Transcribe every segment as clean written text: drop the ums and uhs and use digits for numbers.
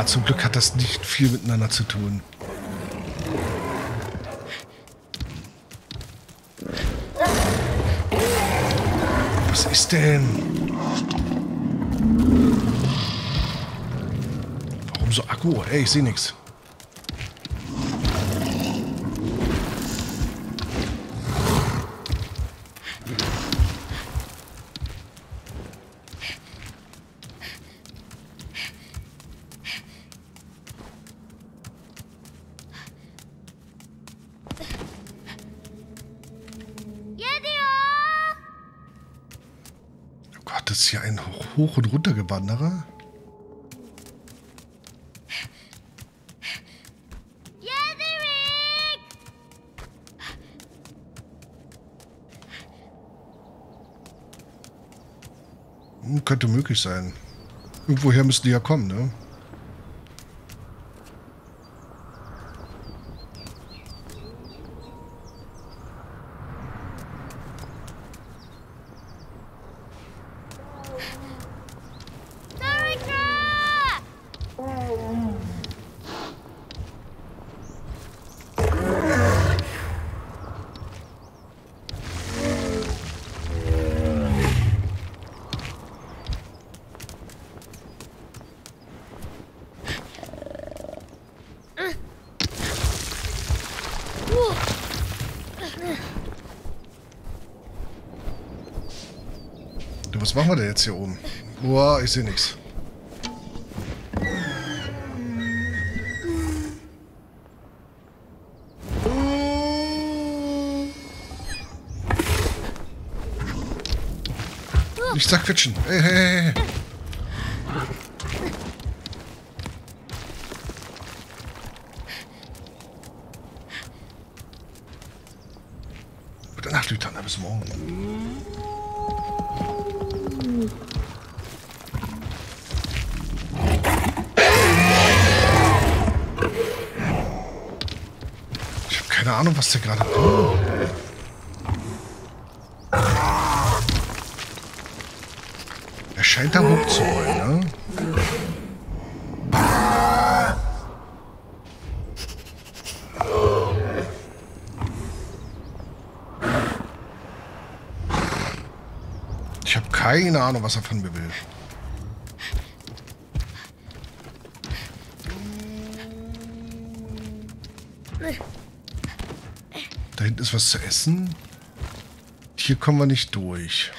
Ja, zum Glück hat das nicht viel miteinander zu tun. Was ist denn? Warum so Akku? Ey, ich sehe nichts. Das ist ja ein Hoch- und Runtergewanderer. Hm, könnte möglich sein. Irgendwoher müssen die ja kommen, ne? Was machen wir denn jetzt hier oben? Boah, ich sehe nichts. Nicht zerquetschen. Hey, hey, hey. Gute Nacht, Lütana, bis morgen. Keine Ahnung, was der gerade tut. Er scheint da rumzuholen, ne? Ich habe keine Ahnung, was er von mir will. Da hinten ist was zu essen. Hier kommen wir nicht durch.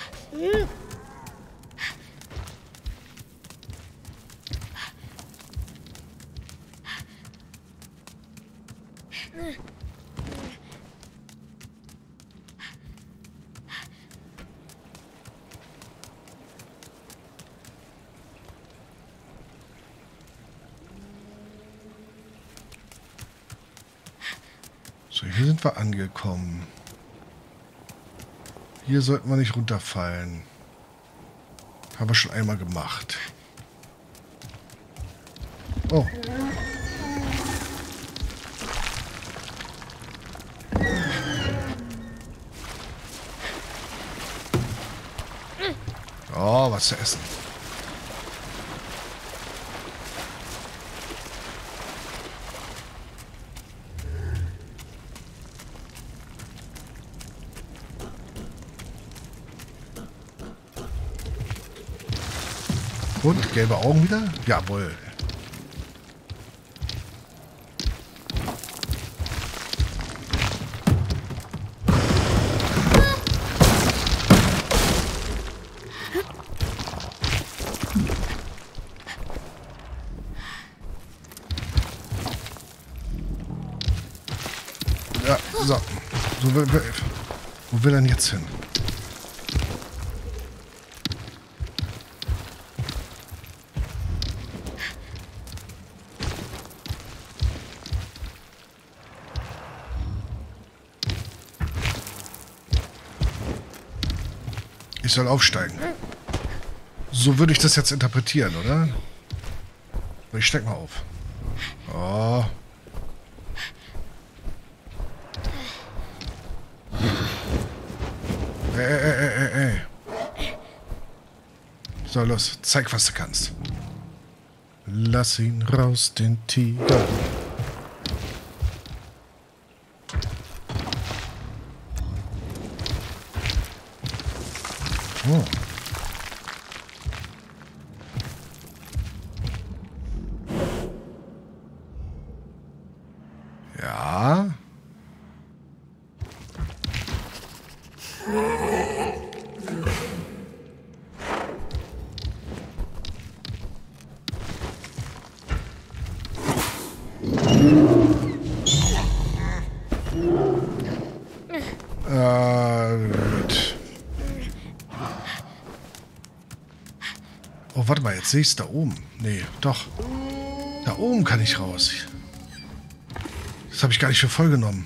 So, hier sind wir angekommen. Hier sollten wir nicht runterfallen. Haben wir schon einmal gemacht. Oh. Oh, was zu essen. Und gelbe Augen wieder? Jawohl. Ja, so. Wo will er denn jetzt hin? Ich soll aufsteigen. So würde ich das jetzt interpretieren, oder? Ich steig mal auf. Oh. Ey. So, los. Zeig, was du kannst. Lass ihn raus, den Tiger. Oh. Ja. Oh, warte mal, jetzt sehe ich es da oben. Nee, doch. Da oben kann ich raus. Das habe ich gar nicht für voll genommen.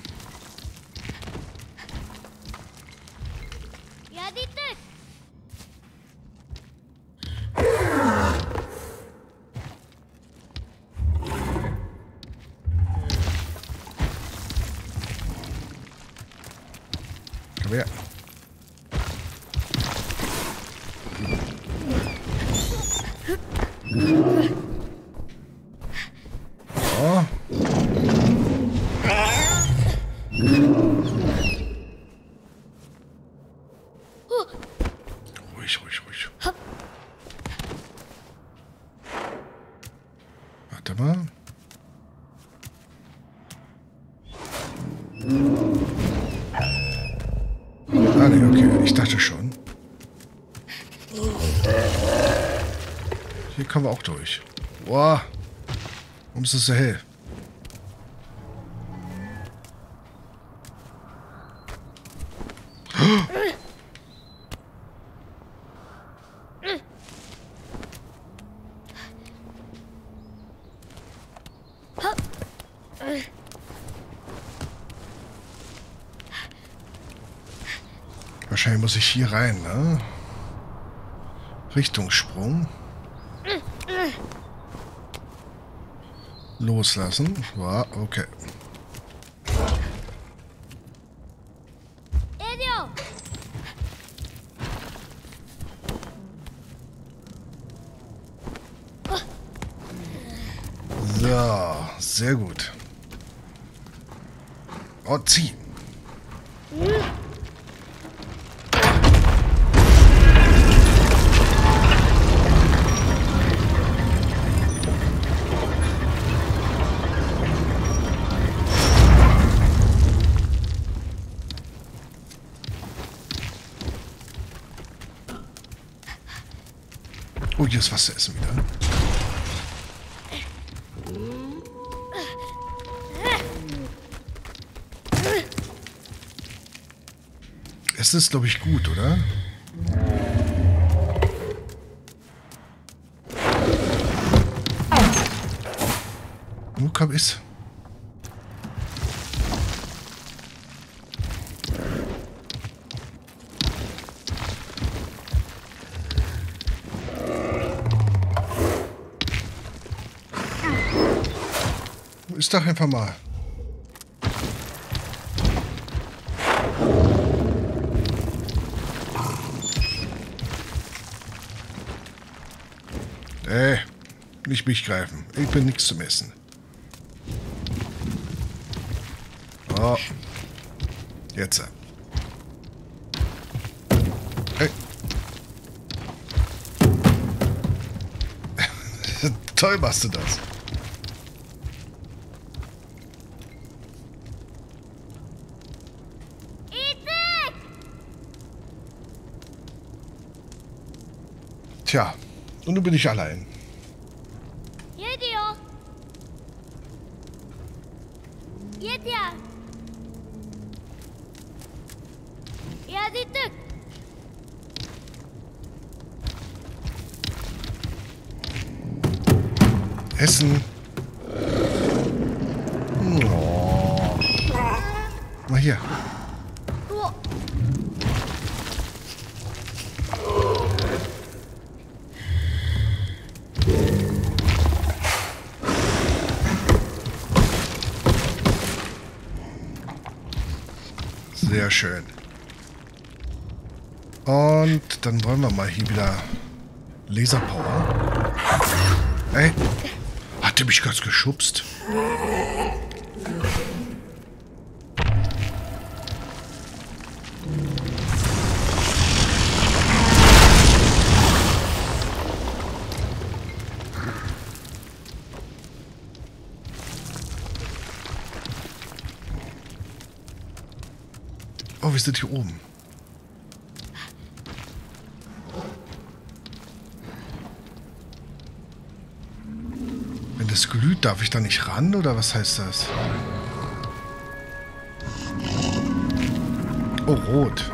Komm her. Oh. Ruhig, ruhig, ruhig. Warte mal. Ah, nee, okay, ich dachte schon. Hier kommen wir auch durch. Boah. Warum ist das so hell? Wahrscheinlich muss ich hier rein, ne? Richtungssprung. Loslassen. War okay. So, sehr gut. Oh, zieh. Oh, hier ist was zu essen wieder. Essen ist, glaube ich, gut, oder? Nun komm, iss. Ist doch einfach mal. Nicht mich greifen. Ich bin nichts zum Essen. Oh. Jetzt. Hey. Toll machst du das. Tja, und nun bin ich allein. Essen. Oh. Mal hier. Sehr schön. Und dann wollen wir mal hier wieder Laserpower. Ey. Hat er mich ganz geschubst? Oh, wir sind hier oben. Wenn das glüht, darf ich da nicht ran, oder was heißt das? Oh, rot.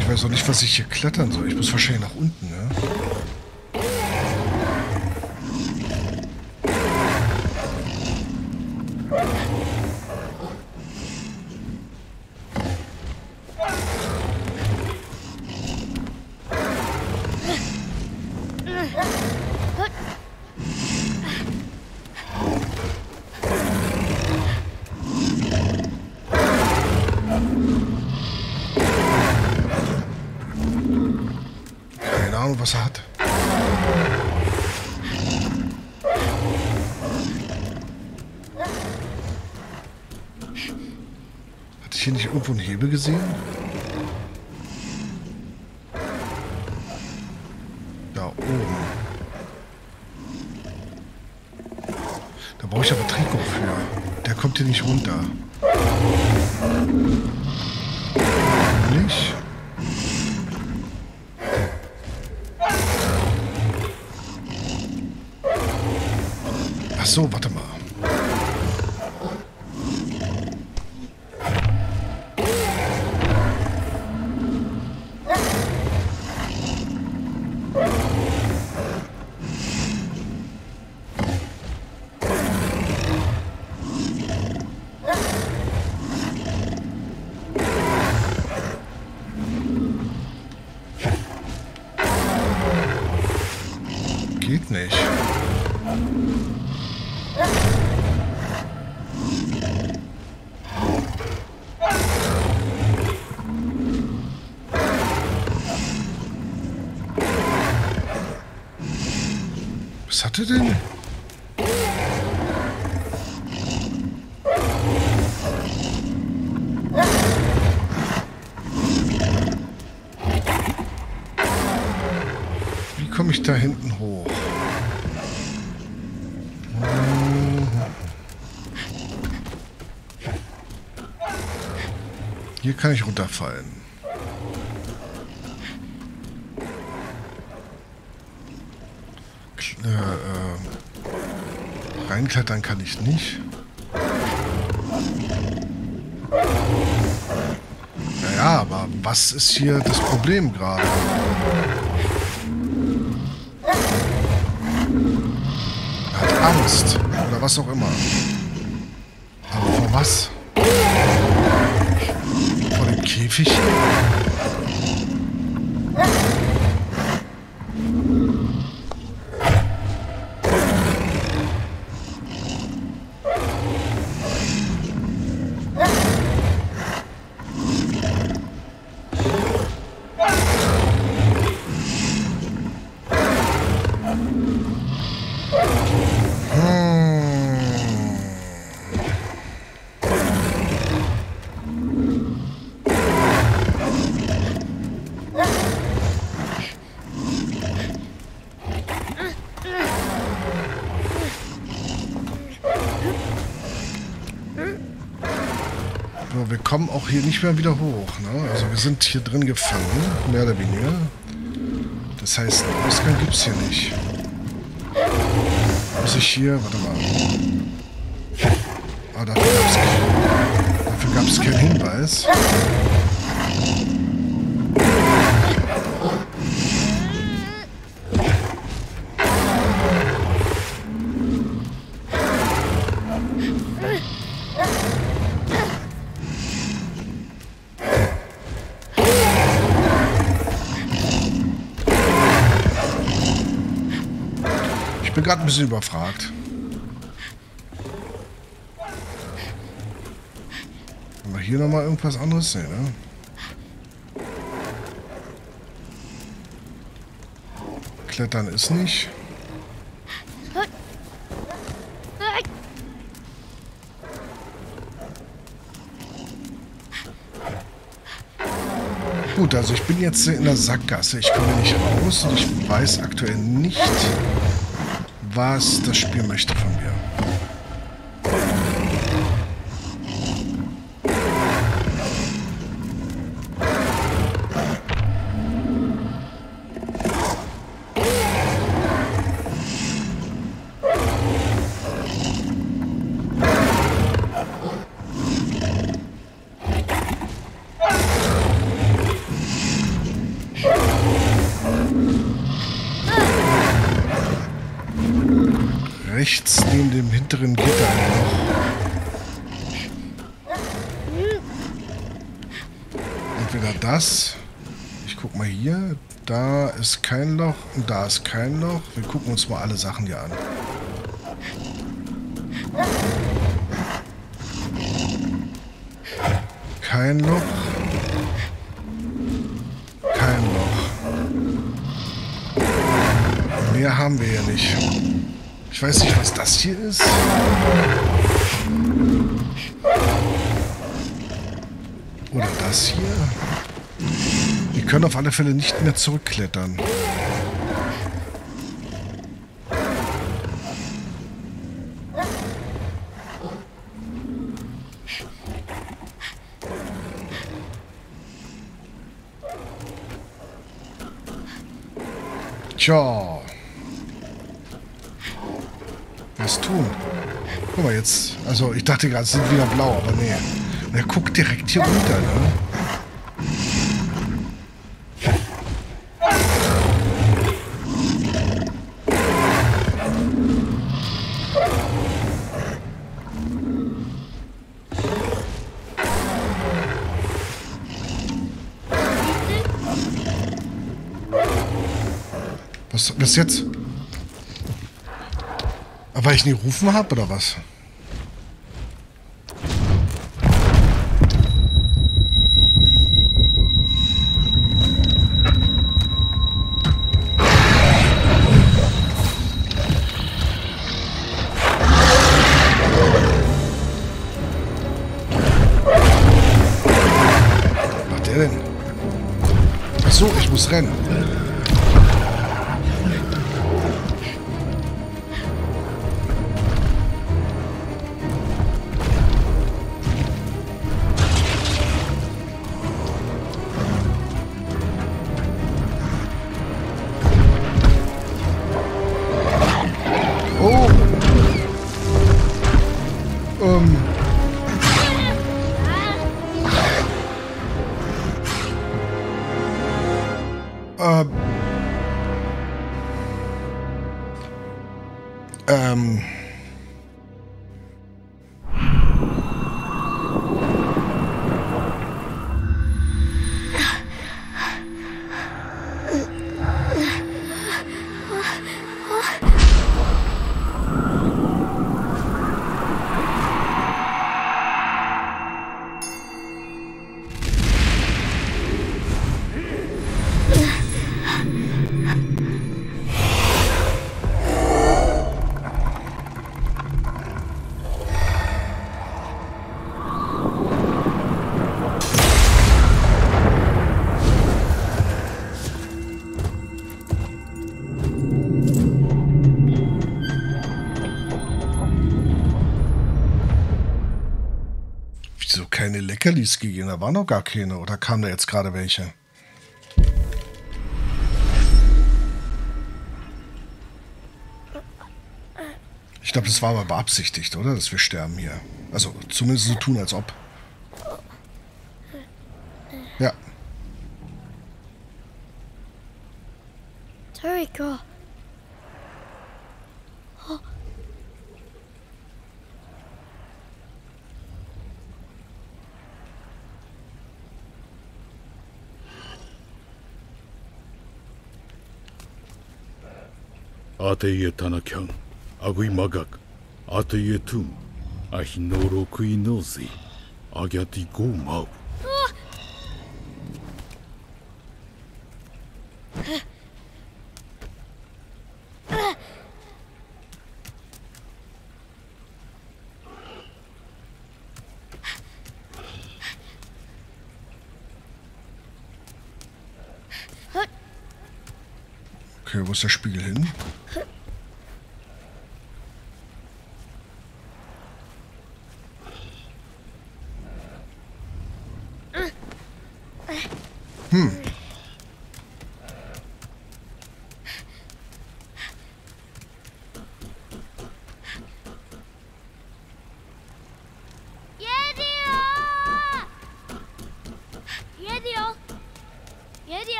Ich weiß auch nicht, was ich hier klettern soll. Ich muss wahrscheinlich nach unten, ne? Was er hat. Hatte ich hier nicht irgendwo einen Hebel gesehen? Da oben. Da brauche ich aber Trikot für. Der kommt hier nicht runter. Nicht? So, warte mal. Geht nicht. Was hat er denn? Wie komme ich da hinten hoch? Hier kann ich runterfallen. Reinklettern kann ich nicht. Naja, aber was ist hier das Problem gerade? Er hat Angst. Oder was auch immer. Aber vor was? Vor dem Käfig? Aber wir kommen auch hier nicht mehr wieder hoch, ne? Also wir sind hier drin gefangen, mehr oder weniger. Das heißt, einen Ausgang gibt es hier nicht. Muss ich hier... Warte mal. Ah, dafür gab es keinen Hinweis. Ich bin gerade ein bisschen überfragt. Haben wir hier nochmal irgendwas anderes? Nee, ne? Klettern ist nicht. Gut, also ich bin jetzt in der Sackgasse. Ich komme nicht raus und ich weiß aktuell nicht, was das Spiel möchte von mir. Rechts neben dem hinteren Gitter noch. Entweder das. Ich guck mal hier. Da ist kein Loch und da ist kein Loch. Wir gucken uns mal alle Sachen hier an. Kein Loch. Kein Loch. Mehr haben wir hier nicht. Ich weiß nicht, was das hier ist. Oder das hier. Wir können auf alle Fälle nicht mehr zurückklettern. Tja. Was tun? Guck mal jetzt. Also ich dachte gerade, es sind wieder blau, aber nee. Er guckt direkt hier runter, ne? Was jetzt? Weil ich nie gerufen habe, oder was? Was macht der denn? Ach so, ich muss rennen. keine Leckerlis gegeben. Da waren noch gar keine. Oder kamen da jetzt gerade welche? Ich glaube, das war aber beabsichtigt, oder? Dass wir sterben hier. Also zumindest so tun, als ob. Ja. Toriko. Oh. Ateye Tanakyan, Agui Magak, Ateye Tum, Achinoro Kuinosi, Agiati Gumau. Okay, wo ist der Spiegel hin?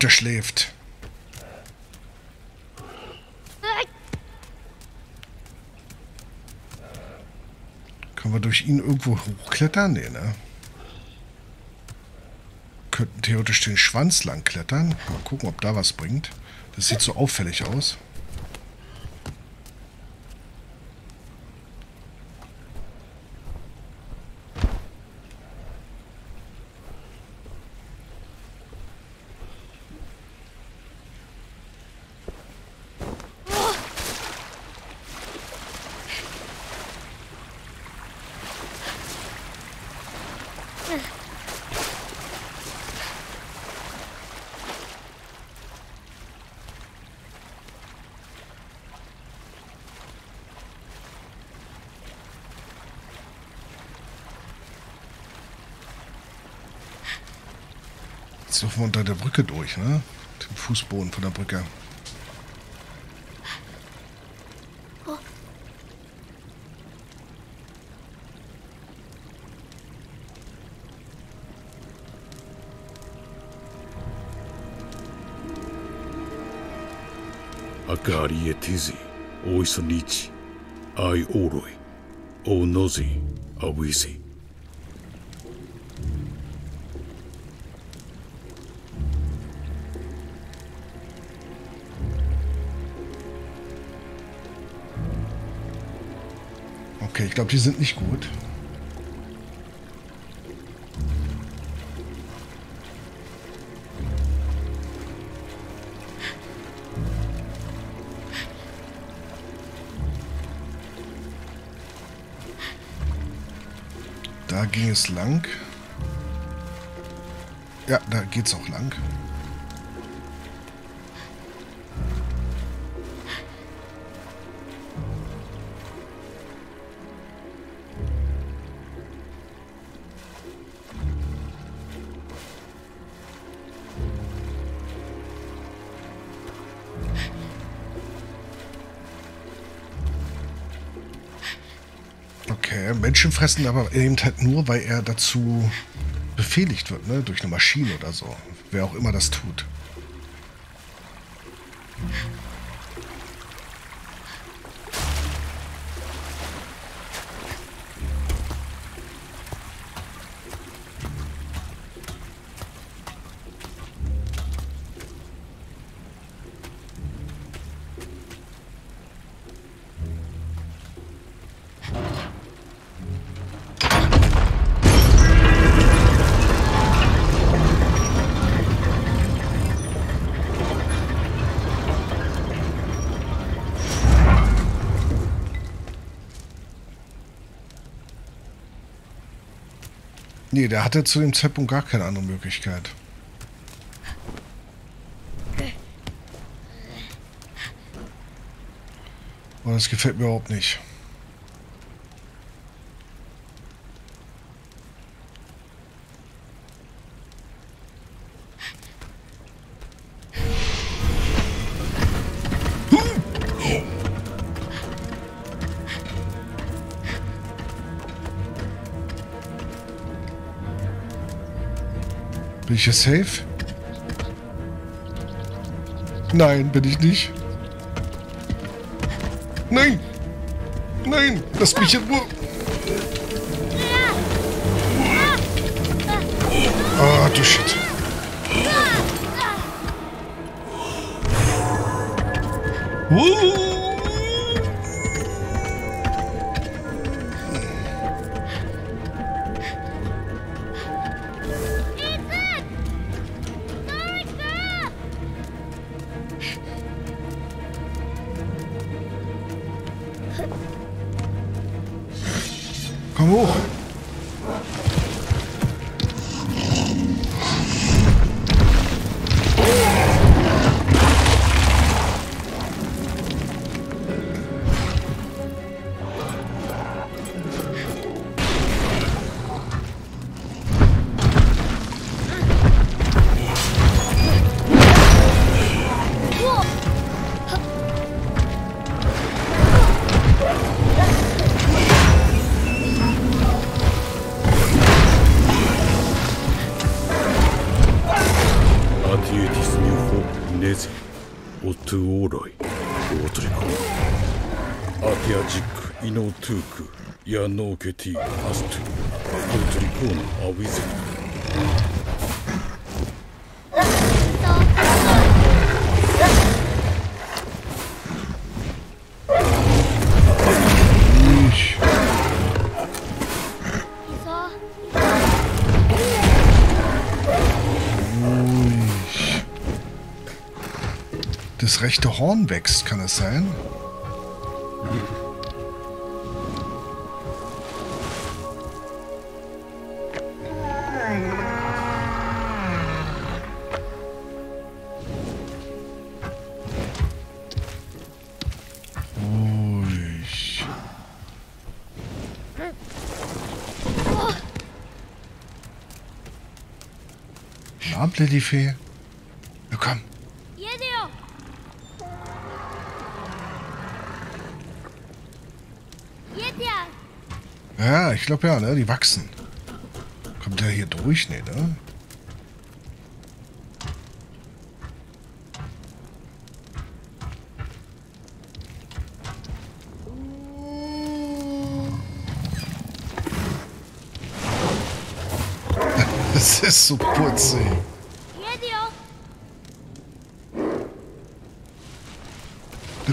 Der schläft. Können wir durch ihn irgendwo hochklettern? Nee, ne? Könnten theoretisch den Schwanz lang klettern. Mal gucken, ob da was bringt. Das sieht so auffällig aus. Jetzt wir unter der Brücke durch, ne? Den Fußboden von der Brücke. Akari Tizi, Oisonichi, Ai Oroi, Onozi, Awisi. Okay, ich glaube, die sind nicht gut. Da ging es lang. Ja, da geht's auch lang. Menschen fressen, aber eben halt nur, weil er dazu befehligt wird, ne? Durch eine Maschine oder so. Wer auch immer das tut. Nee, der hatte zu dem Zeitpunkt gar keine andere Möglichkeit. Und das gefällt mir überhaupt nicht. Bin ich jetzt safe? Nein, bin ich nicht. Nein! Nein! Lass mich in Ruhe! Ah, du Shit! Komm hoch! Ja, no, Kitty, hast du. Das rechte Horn wächst, kann es sein? Die Fee. Na komm. Ja, ich glaube ja, ne? Die wachsen. Kommt der hier durch? Nee, ne? Das ist so putzig.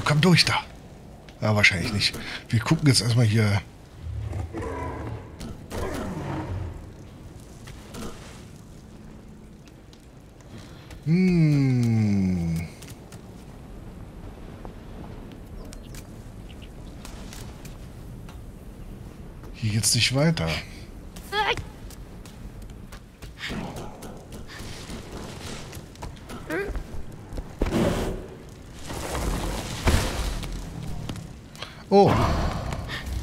Komm durch da. Ah, wahrscheinlich nicht. Wir gucken jetzt erstmal hier. Hm. Hier geht's nicht weiter. Oh,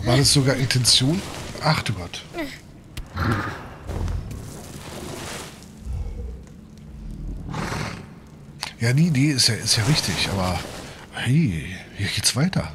war das sogar Intention? Ach du Gott. Ja, die Idee ist ja richtig, aber hey, hier geht's weiter.